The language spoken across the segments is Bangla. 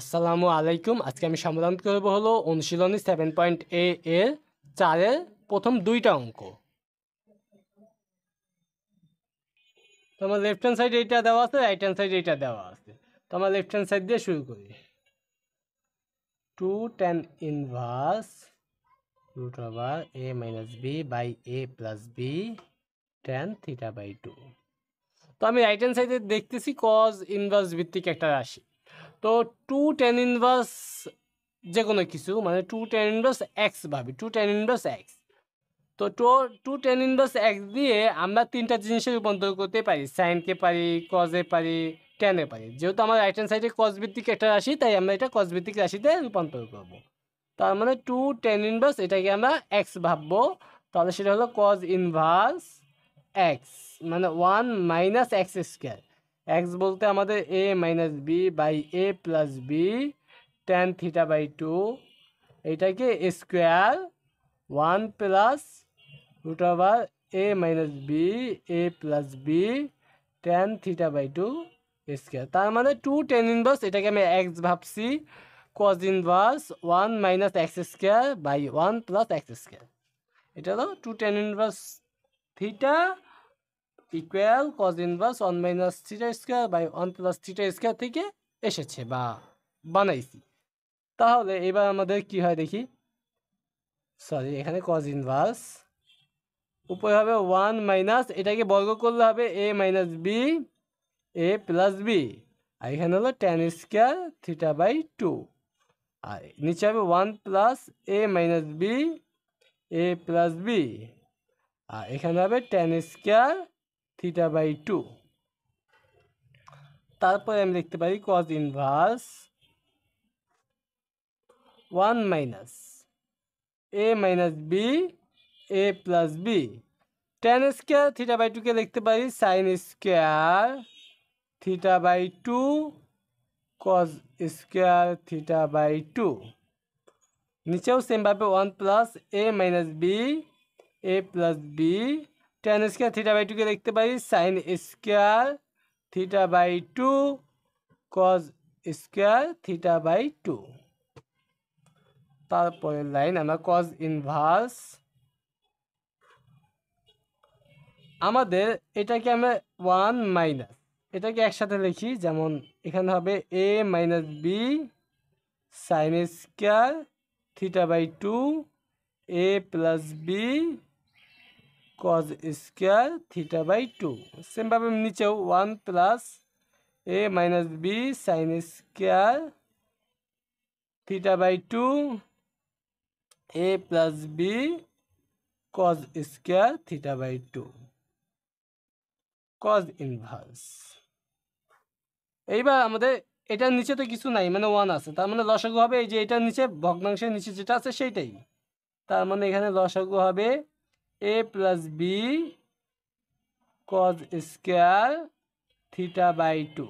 আসসালামু আলাইকুম। আজকে আমি সমাধান করব হলো অনুশীলনী 7.a এর 4-এর প্রথম দুইটা অঙ্ক। তো আমার লেফট হ্যান্ড সাইড এইটা দেওয়া আছে, রাইট হ্যান্ড সাইড এইটা দেওয়া আছে। তো আমরা লেফট হ্যান্ড সাইড দিয়ে শুরু করি। 2tan inverse root over a minus B by a plus B tan theta by 2। তো আমি রাইট হ্যান্ড সাইডে দেখতেছি cos ইনভার্স ভিত্তিক একটা রাশি। তো 2tan ইনভার্স যে কোনো কিছু, মানে 2tan ইনভার্স x ভাবি, 2tan ইনভার্স x। তো 2tan ইনভার্স x দিয়ে আমরা তিনটা জিনিসে রূপান্তর করতে পারি, সাইনকে পারি, কজে পারি, ট্যানে পারি। যেহেতু আমার রাইট হ্যান্ড সাইডে কজ ভিত্তিক একটা রাশি, তাই আমরা এটা কজ ভিত্তিক রাশিতে রূপান্তর করব। তার মানে 2tan ইনভার্স এটাকে আমরা x ভাববো, তাহলে সেটা হলো cos ইনভার্স x মানে 1 - x স্কয়ার। x বলতে আমাদের a minus B by a plus B tan theta by 2, এইটাকে square 1 plus root over a minus B a plus B tan theta by 2 square. তার মানে 2tan ইনভার্স এটাকে আমি x ভাবছি, cos inverse 1 - x square by 1 plus x square. এটা হলো 2tan inverse theta equal cos inverse 1 - theta square by 1 plus theta square থেকে এসেছে বা বানাইছি। তাহলে এবার আমাদের কি হয় দেখি, সরি এখানে cos ইনভার্স উপরে হবে 1 - এটাকে বর্গ করলে হবে a minus B a plus B, আর এখানে হলো tan স্কয়ার থিটা বাই 2, আর নিচে হবে 1 plus a minus B a plus B, আর এখানে হবে tan স্কয়ার থিটা বাই 2। তারপরে আমি লিখতে পারি cos inverse 1 - a minus B a plus B, tan square theta by 2কে লিখতে পারি sin square theta by 2 cos square theta by 2। নিচেও সেমভাবে 1 plus a minus B a plus B tan square theta by 2কে লিখতে পারি sin square theta by 2 cos square theta by 2। তারপরের লাইন আমরা cos ইনভার্স, আমাদের এটাকে আমরা 1 - এটাকে একসাথে লিখি, যেমন এখানে হবে a minus B sin square theta by 2 a plus B cos square theta by 2। সেমভাবে নিচেও 1 plus a minus B sin square theta by 2 a plus B cos square theta by 2 cos inverse. এইবার আমাদের এটার নিচে তো কিছু নাই, মানে 1 আছে, তার মানে লসাগু হবে এই যে এটার নিচে ভগ্নাংশের নিচে যেটা আছে সেইটাই। তার মানে এখানে লসাগু হবে a plus B cos square theta by 2,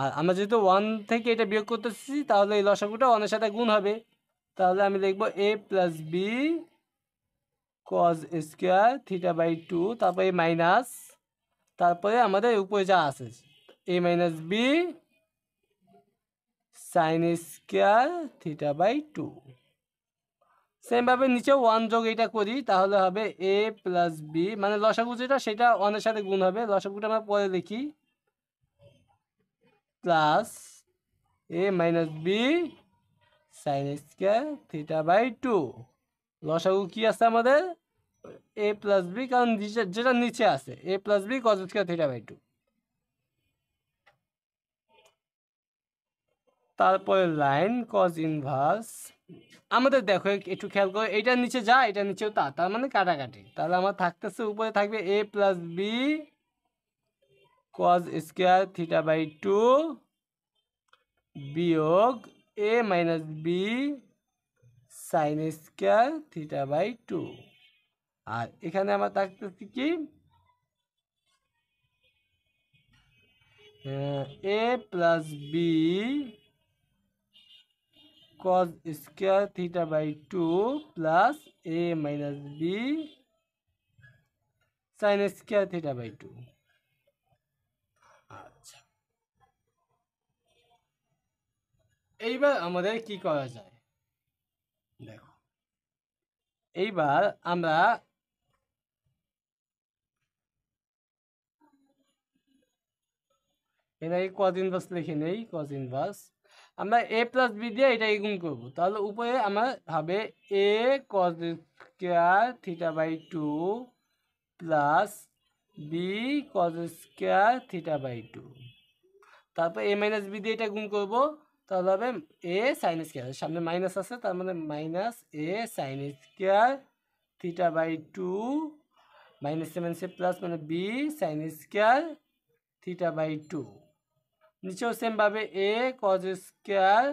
আর আমরা যেহেতু 1 থেকে এটা বিয়োগ করতেছি, তাহলে এই লসাগুটা 1 এর সাথে গুণ হবে। তাহলে আমি লিখব a plus B cos square theta by 2, তারপরে মাইনাস, তারপরে আমাদের উপরে যা আছে a minus B sin square theta by 2। সেমভাবে নিচে 1 যোগ এটা করি, তাহলে হবে a প্লাস বি, মানে লসাগু যেটা সেটা 1 এর সাথে গুণ হবে, লসাগুটা আমরা পরে লিখি, plus a minus B sin square theta by 2। লসাগু কি আছে আমাদের a প্লাস বি, কারণ যেটা নিচে আছে a plus B cos square theta by 2। তারপরে লাইন cos ইনভার্স, আমাদের দেখো একটু খেয়াল করো, এটার নিচে যা এটার নিচেও তা, তার মানে কাটাকাটি। তাহলে আমার থাকতেছে উপরে থাকবে a plus B cos square theta by 2 বিয়োগ a minus B sin square theta by 2, আর এখানে আমার থাকতেছে কি a plus B cos square theta by 2 plus a minus B sin square theta by 2। আচ্ছা, এইবার আমাদের কি করা যায় দেখো, এইবার আমরা এটাকে cos ইনভার্স লিখে নেই। cos ইনভার্স আমরা a প্লাস b দিয়ে এটাকে গুণ করব, তাহলে উপরে আমার হবে a cos square theta by 2 plus b cos square theta by 2, তারপর a মাইনাস b দিয়ে এটা গুণ করব, তাহলে হবে a sin স্কয়ার, সামনে মাইনাস আছে তার মানে minus a sin square theta by 2 minus 7 সে প্লাস মানে b sin square theta by 2, नीचे सेम भाव A cos square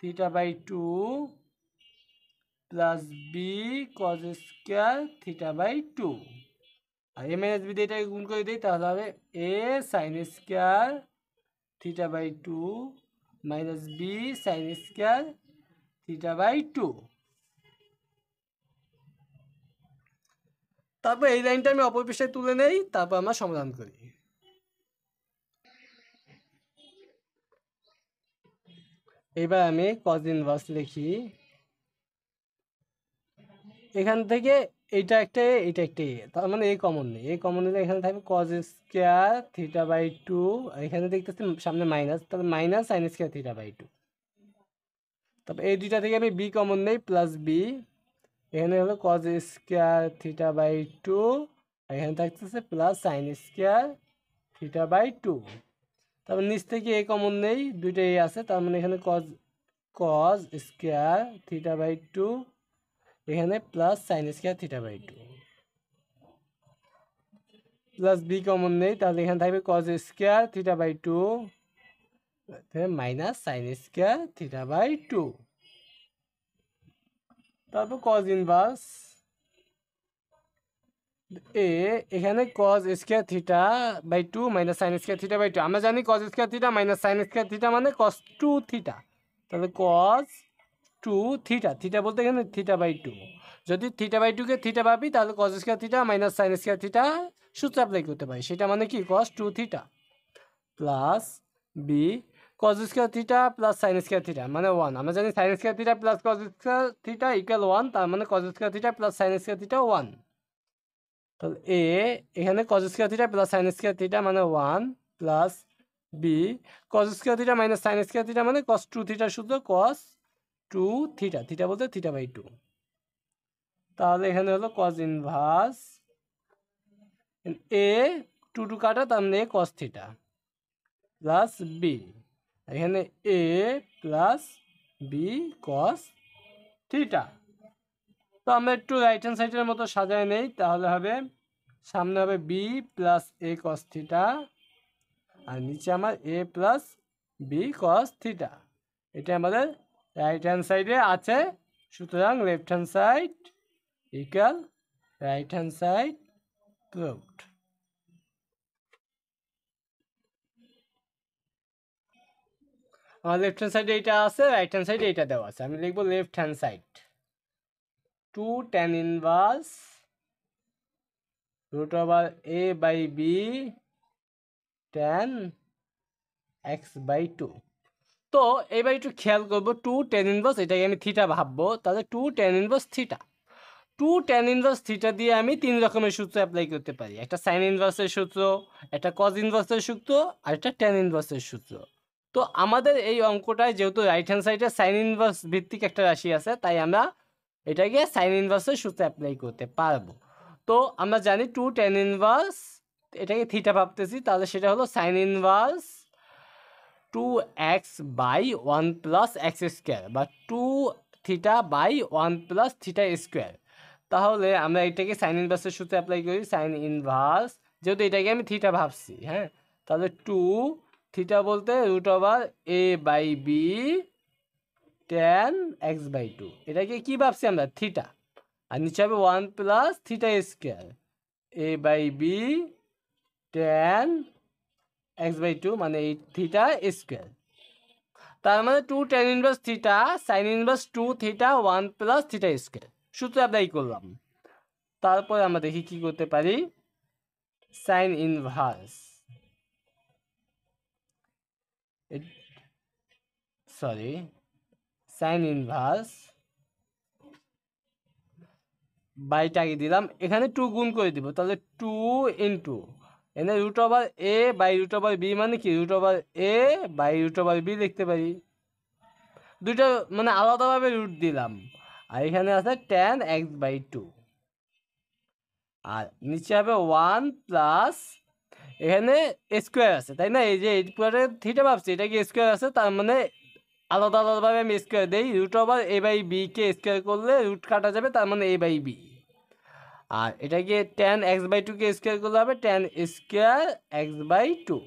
theta by 2 plus B cos square theta by 2 A minus B दिए गुण कर दी A sine square theta by 2 minus B sine square theta by 2। तब ये लाइनटा मैं अपर पृष्ठे तुले नहीं, तब हम समाधान करी। এবার আমি cos ইনভার্স লিখি, এখান থেকে এইটা একটা তার মানে এই কমন নেই, এই কমন নিলে এখানে থাকবে cos স্কয়ার থিটা বাই 2, এখানে দেখতেছি সামনে মাইনাস তাহলে minus sin square theta by 2, তবে এই দুইটা থেকে আমি b কমন নেই প্লাস b, এখানে হলো cos স্কয়ার থিটা বাই 2, এখানে থাকতেছে plus sin square theta by 2, তারপর নিচ থেকে এ কমন নেই দুইটাই আছে, তার মানে এখানে কজ স্কোয়ার থিটা বাই 2, এখানে plus sine square theta by 2, plus B common নেই তাহলে এখানে থাকবে cos square theta by 2 minus sine square theta by 2, তারপর কজ ইনভার্স এখানে cos square theta by 2 minus sin square theta by 2, আমরা জানি cos square theta minus sin square theta মানে cos 2 থিটা, তাহলে cos 2 থিটা, থিটা বলতে এখানে থিটা বাই 2, যদি থিটা বাই 2 কে থিটা ভাবি তাহলে cos square theta minus sin square theta সূত্র অ্যাপ্লাই করতে পারি, সেটা মানে কি cos 2 theta plus b cos square theta plus sin square theta মানে 1, আমরা জানি sin square theta plus cos square theta equal 1, তার মানে cos square theta plus sin square theta 1, তাহলে এ এখানে cos square theta plus sin square theta মানে 1 plus b cos square theta minus sin square theta মানে cos 2 থিটা সূত্র cos 2 থিটা, থিটা বলতে থিটা বাই 2, তাহলে এখানে হলো cos ইনভার্স a 2 2 কাটা তার মানে cos থিটা প্লাস b, এখানে a plus b cos theta. তো আমরা একটু রাইট হ্যান্ড সাইডের মতো সাজায় নেই, তাহলে হবে সামনে হবে B plus A cos theta আর নিচে আমার এ প্লাস বি কস থিটা, এটা আমাদের রাইট হ্যান্ড সাইডে আছে, সুতরাং left hand side equal right hand side proved. আমার লেফট হ্যান্ড সাইডে এটা আছে, রাইট হ্যান্ড সাইডে এটা দেওয়া আছে, আমি লিখবো left hand side 2 tan inverse root over a by b tan x by 2। তো এবার একটু খেয়াল করবো 2 tan inverse এটাকে আমি থিটা ভাববো, তাহলে 2 tan inverse theta, 2 tan inverse theta দিয়ে আমি তিন রকমের সূত্র অ্যাপ্লাই করতে পারি, একটা সাইন ইনভার্সের সূত্র, একটা কজ ইনভার্সের সূত্র আর একটা tan ইনভার্সের সূত্র। তো আমাদের এই অঙ্কটায় যেহেতু রাইট হ্যান্ড সাইডে সাইন ইনভার্স ভিত্তিক একটা রাশি আছে, তাই আমরা এটাকে সাইন ইনভার্সের সূত্রে অ্যাপ্লাই করতে পারবো। তো আমরা জানি 2 tan ইনভার্স এটাকে থিটা ভাবতেছি, তাহলে সেটা হলো sine inverse 2x by 1 plus x square বা 2 theta by 1 plus theta square. তাহলে আমরা এটাকে সাইন ইনভার্সের সূত্রে অ্যাপ্লাই করি, সাইন ইনভার্স যেহেতু এটাকে আমি থিটা ভাবছি, হ্যাঁ তাহলে 2 থিটা বলতে root over a by b tan x by 2 এটাকে কি ভাবছি আমরা থিটা, আর নিচে হবে 1 plus theta square a by b tan x by 2 মানে এই থিটা স্কয়ার, তার মানে 2 tan inverse theta sin inverse 2 theta 1 plus theta square সূত্র অ্যাপ্লাই করলাম। তারপর আমরা দেখি কি করতে পারি, sin inverse sorry sin inverse बाईटा की दिलाम এখানে 2 গুণ করে দিব তাহলে 2 into এখানে √a বাই √b মানে কি √a বাই √b লিখতে পারি দুটো মানে আলাদাভাবে রুট দিলাম আর এখানে আছে tan x by 2 আর নিচে হবে 1 প্লাস এখানে স্কয়ার আছে তাই না এই যে এই পুরোটা থিটা ভাবছি এটা কি স্কয়ার আছে তার মানে আলাদা আলাদাভাবে আমি স্কয়ার দেই √a বাই b কে স্কয়ার করলে রুট কাটা যাবে তার মানে a বাই b আর এটা কি tan x by 2 কে স্কয়ার করলে হবে tan স্কয়ার x by 2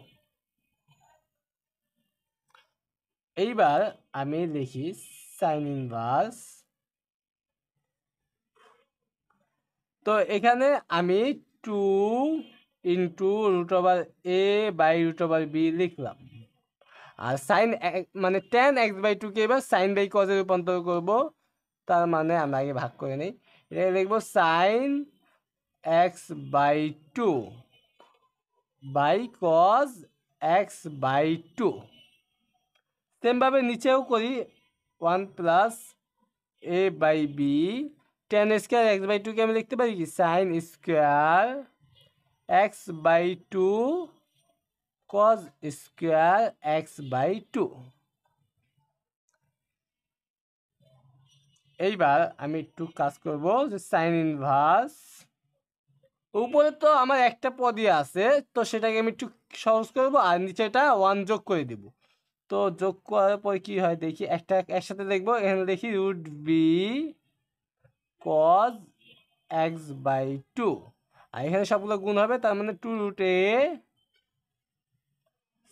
এইবার আমি লিখি sin ইনভার্স तो এখানে আমি 2 into √a by √b লিখলাম আর sin মানে tan x by 2 কে এবার sin by cos এ রূপান্তর করব তার মানে আমরা আগে ভাগ করে নেই এটা লিখব sin x by 2 by cos x by 2 same ভাবে নিচেও করি 1 plus a by b tan square X by two के हमें लिखते पारी sin square X by two cos square X by two एक बार हमें एक काज करब sin इनवर्स ऊपर तो हमारे एक पदी आसे तो सेटाके हमें एक सहज करब और नीचेटा 1 जोग कर देव तो जोग करार पर कि हय देखी एक साथे देखब एखाने देखी root B cos x by 2 আর এখানে সবগুলো গুণ হবে তার মানে 2 root a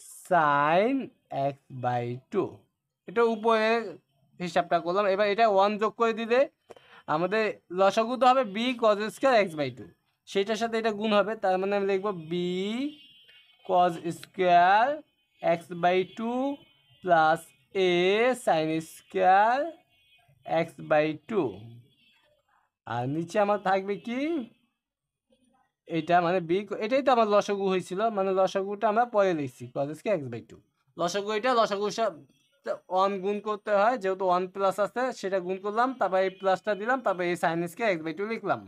sin x by 2 এটা উপরে হিসাবটা করলাম এবার এটা 1 যোগ করে দিলে আমাদের লসাগু তো হবে b cos square x by 2 সেটার সাথে এটা গুণ হবে তার মানে আমি লিখব b cos square x by 2 plus a sin square x by 2 আর নিচে আমার থাকবে কি এটা মানে b এটাই তো আমার লসাগু হয়েছিল মানে লসাগুটা আমরা পরে লিখছি cos x by 2 লসাগু এটা লসাগুর সাথে 1 গুণ করতে হয় যেহেতু 1 প্লাস আছে সেটা গুণ করলাম তারপর এই প্লাসটা দিলাম তারপর এই sin x by 2 লিখলাম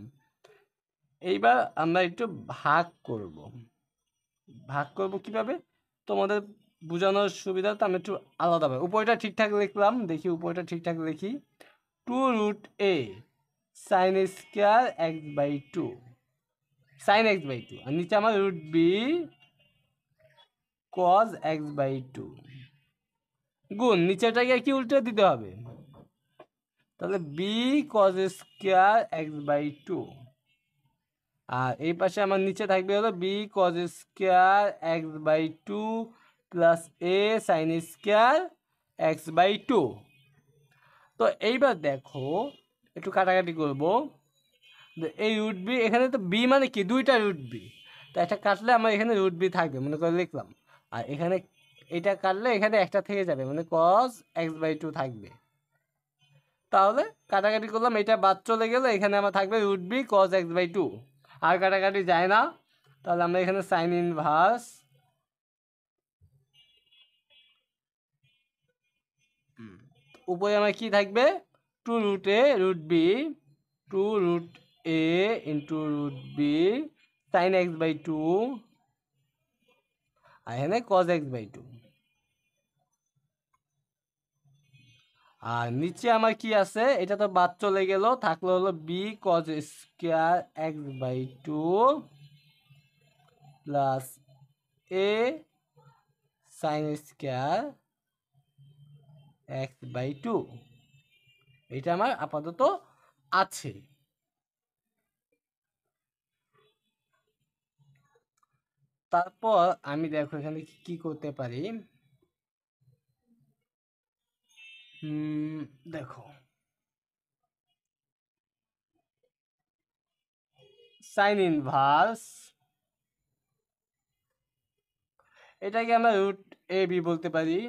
এইবার আমরা একটু ভাগ করব কিভাবে তোমাদের বোঝানোর সুবিধাতে আমি একটু আলাদাভাবে উপরেটা ঠিকঠাক লিখলাম দেখি উপরেটা ঠিকঠাক লিখি 2√a sin square x by 2 sin x by 2 और नीचे हमारा root B cos x by 2 गुण नीचेटाके कि उल्टे दिते होबे ताहले b cos square x by 2 और एई पाशे आमार नीचे थाकबे हलो b cos square x by 2 plus a sin square x by 2 तो एइबार देखो एक काटाटी करब रूट बी एखे तो बी मान कि दुईटा रूट बी तो एक काटले हमारे रूट बी थक मन कर लिखल और एखे ये काटले एखे एक जाए मैं cos x by 2 थको काटाटी करलम ये बाद चले गए root B cos x by 2 और काटाटी जाए ना तो sin इनवर्स ऊपर हमारे कि थकबे 2 root a root b 2 root a into root b sin x by 2 আর এখানে cos x by 2 আর নিচে আমার কি আছে এটা তো বাদ চলে গেল থাকলো হলো b cos square x by 2 plus a sin square x by 2 এটা আমার আপাতত আছে তারপর আমি দেখো এখানে কি করতে পারি দেখো sin ইনভার্স এটাকে আমরা রুট a b বলতে পারি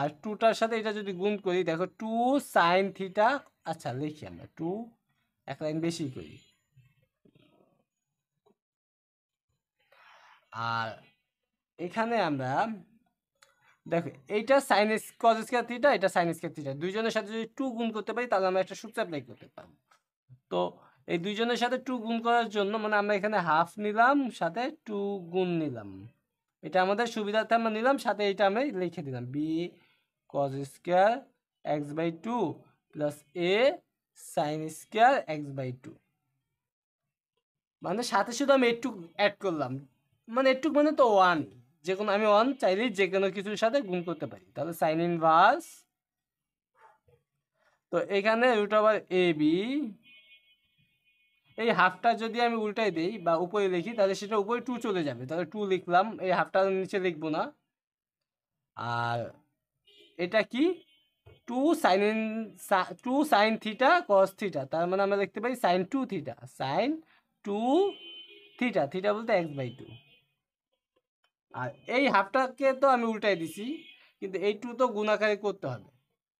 আর 2 টার সাথে এটা যদি গুণ করি দেখো 2 sin থিটা আচ্ছা লিখি আমরা 2 এক লাইন বেশি করি আর এখানে আমরা দেখো এইটা সাইন কজ স্কয়ার থিটা, এটা সাইন স্কয়ার থিটা, দুইজনের সাথে যদি 2 গুণ করতে পারি তাহলে আমরা একটা সূত্র অ্যাপ্লাই করতে পারব। তো এই দুইজনের সাথে 2 গুণ করার জন্য মানে আমরা এখানে হাফ নিলাম সাথে 2 গুণ নিলাম, এটা আমাদের সুবিধার্থে আমরা নিলাম, সাথে এটা আমি লিখে দিলাম B cos square x by two plus A sign square x by two, মানে সাথে শুধু আমি একটু অ্যাড করলাম, মানে একটু মানে তো ওয়ান, যে কোনো আমি ওয়ান চাইলে যে কোনো কিছুর সাথে গুণ করতে পারি, তাহলে সাইন ইনভার্স তো এখানে রুট ওভার এ বি, এই হাফটা যদি আমি উল্টাই দিই বা উপরে লিখি তাহলে সেটা উপরে টু চলে যাবে, তাহলে টু লিখলাম, এই হাফটা নিচে লিখবো না, আর এটা কি two sign in two sign theta cos theta, তার মানে আমরা লিখতে পারি sign two theta, sign two theta, theta বলতে এক্স বাই টু। আর এই হাফটাকে তো আমি উল্টাই দিছি কিন্তু এই টু তো গুণ আকারে করতে হবে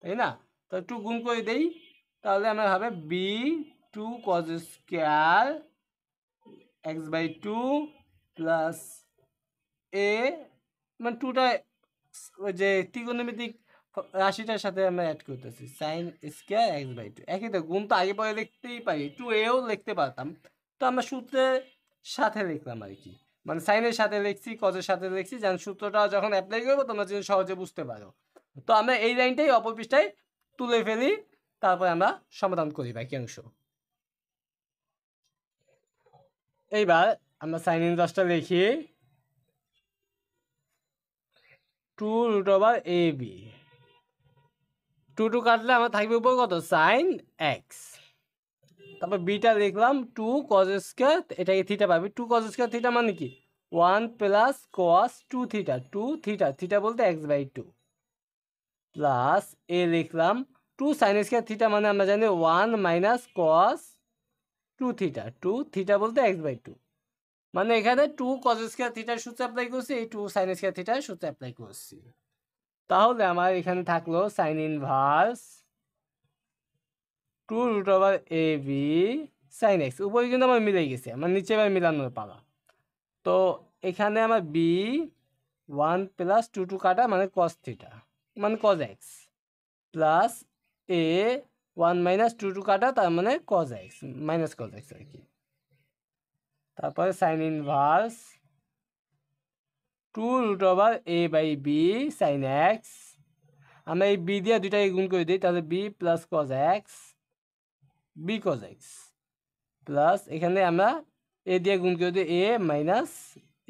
তাই না, তো টু গুণ করে দেই তাহলে আমরা হবে B two cos square x by two plus এ, মানে টুটা যে ত্রিকোণমিতিক রাশিটার সাথে আমরা অ্যাড করতেছি sign square x by two, একই তো গুণ তো আগে পরে লিখতেই পারি, টু এও লিখতে পারতাম, তো আমরা সূত্রের সাথে লিখলাম আর কি, মানে সাইনের সাথে লিখছি কজের সাথে লিখছি, যেন সূত্রটা যখন অ্যাপ্লাই করবো তোমরা যেন সহজে বুঝতে পারো। তো আমরা এই লাইনটাই অপর পৃষ্ঠায় তুলে ফেলি, তারপরে আমরা সমাধান করি বাকি অংশ। এইবার আমরা সাইন ইনভার্সটা লিখি two root over a b, two two কাটলে আমরা থাকবে উপর কত সাইন এক্স, তারপর বিটা লিখলাম টু কজ স্কয়ার, এটাকে থিটা পাবি, টু কজ স্কয়ার থিটা মানে কি one plus cos two theta, two theta, theta বলতে x by two, plus a লিখলাম টু সাইন স্কয়ার থিটা মানে আমরা জানি one minus cos two theta, two theta বলতে এক্স বাই টু, মানে এখানে টু কজ স্কয়ার থিটার সূত্র অ্যাপ্লাই করছি, এই টু সাইন স্কয়ার থিটার সূত্র অ্যাপ্লাই করছি, তাহলে আমার এখানে থাকলো sine inverse two root over a b sine x, উপরে কিন্তু আমার মিলে গেছে, আমার নিচে এবার মিলানোর পালা। তো এখানে আমার b one plus two two কাটা মানে কস থিটা মানে cos x, plus a one minus two two কাটা তার মানে cos x minus cos x আর কি, তারপরে sine inverse two root over a by b sine x, আমরা এই বি দিয়ে দুইটাকে গুণ করে দিই তাহলে b plus cos x, b cos x, plus এখানে আমরা এ দিয়ে গুণ করে দিই a minus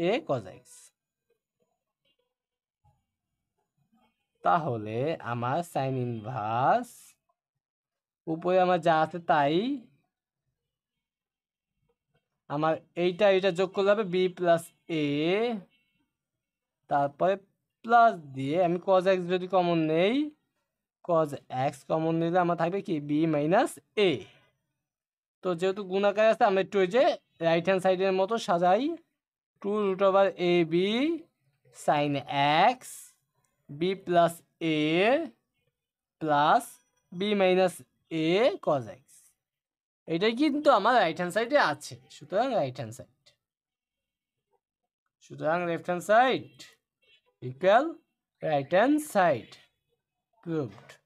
a cos x, তাহলে আমার সাইন ইনভার্স উপরে আমার যা আছে তাই, আমার এইটা এটা যোগ করলে হবে বি প্লাস এ, তারপরে প্লাস দিয়ে আমি কজ এক্স যদি কমন নেই, কজ এক্স কমন নিলে আমার থাকবে কি বি মাইনাস এ, তো যেহেতু গুণ আকারে আছে আমরা একটু ওই যে রাইট হ্যান্ড সাইডের মতো সাজাই, two root over a b sine x b plus a plus b minus a cos x, এটাই কিন্তু আমার রাইট হ্যান্ড সাইডে আছে, সুতরাং রাইট হ্যান্ড সাইড, সুতরাং left hand side equal right hand side, proved।